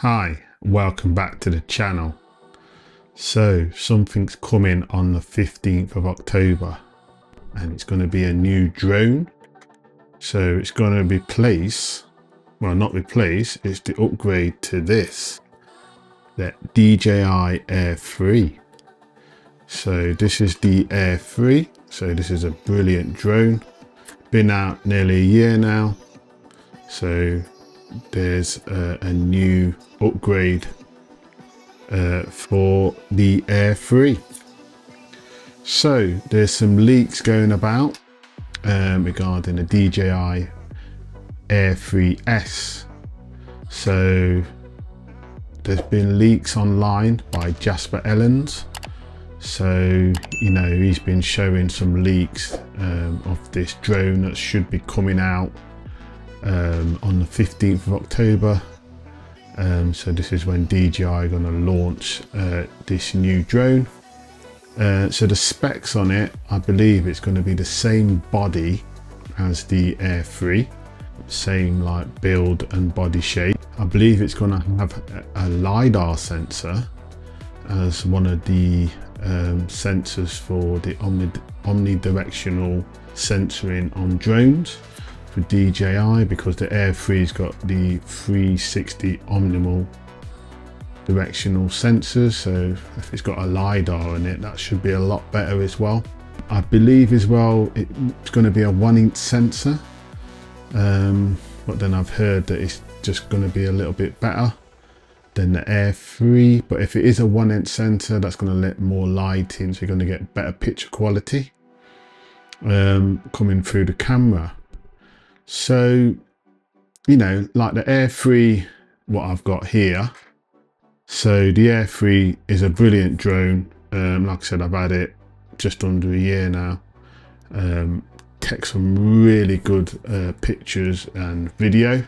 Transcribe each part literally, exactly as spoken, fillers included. Hi, welcome back to the channel. So something's coming on the fifteenth of October and it's going to be a new drone. So it's going to replace, well not replace, it's the upgrade to this, that D J I Air three. So this is the Air three. So this is a brilliant drone, been out nearly a year now. So there's a, a new upgrade uh, for the Air three. So there's some leaks going about um, regarding the D J I Air three S. So there's been leaks online by Jasper Ellens. So, you know, he's been showing some leaks um, of this drone that should be coming out Um, on the fifteenth of October. Um, so this is when D J I are going to launch uh, this new drone. Uh, so the specs on it, I believe it's going to be the same body as the Air three, same like build and body shape. I believe it's going to have a, a LiDAR sensor as one of the um, sensors for the omni omnidirectional sensoring on drones for D J I, because the Air three's got the three sixty omnidirectional directional sensors. So if it's got a LiDAR in it, that should be a lot better as well. I believe as well it's going to be a one inch sensor, um, but then I've heard that it's just going to be a little bit better than the Air three. But if it is a one inch sensor, that's going to let more light in, so you're going to get better picture quality um, coming through the camera. So, you know, like the Air three, what I've got here. So the Air three is a brilliant drone. Um, like I said, I've had it just under a year now. Um, take some really good uh, pictures and video.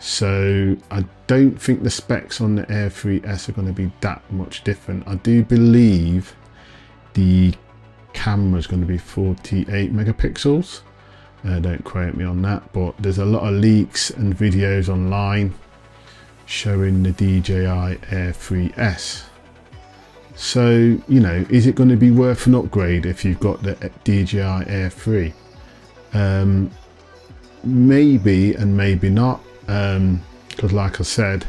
So I don't think the specs on the Air three S are going to be that much different. I do believe the camera is going to be forty-eight megapixels. Uh, don't quote me on that, but there's a lot of leaks and videos online showing the D J I Air three S. So, you know, is it going to be worth an upgrade if you've got the D J I Air three? Um, maybe and maybe not, because um, like I said,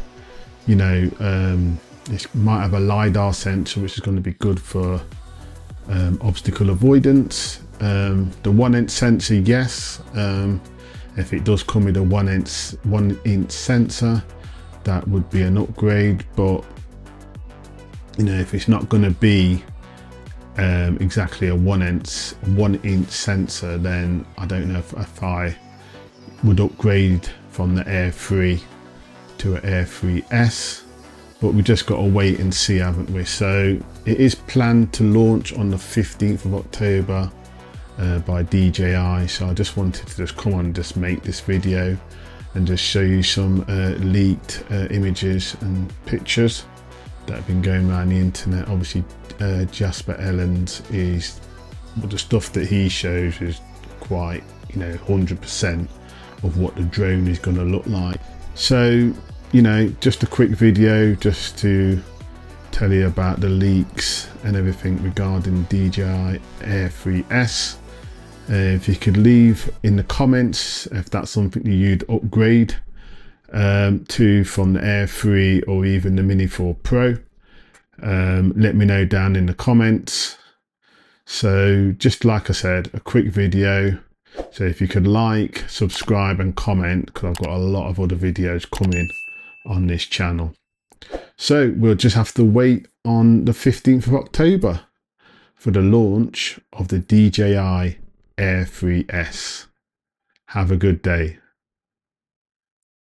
you know, um, it might have a LiDAR sensor, which is going to be good for um, obstacle avoidance. Um, the one inch sensor, yes, um, if it does come with a one inch one inch sensor, that would be an upgrade. But you know, if it's not going to be um, exactly a one inch one inch sensor, then I don't know if, if I would upgrade from the Air three to an Air three S. But we just got to wait and see, haven't we? So it is planned to launch on the fifteenth of October. Uh, by D J I. So I just wanted to just come on and just make this video and just show you some uh, leaked uh, images and pictures that have been going around the internet. Obviously uh, Jasper Ellens, is well, the stuff that he shows is quite, you know, one hundred percent of what the drone is going to look like. So, you know, just a quick video just to tell you about the leaks and everything regarding D J I Air three S. Uh, if you could leave in the comments if that's something you'd upgrade um, to from the Air three or even the Mini four Pro, um, let me know down in the comments. So just like I said, a quick video. So if you could like, subscribe and comment, because I've got a lot of other videos coming on this channel. So we'll just have to wait on the fifteenth of October for the launch of the D J I Air three S. Have a good day.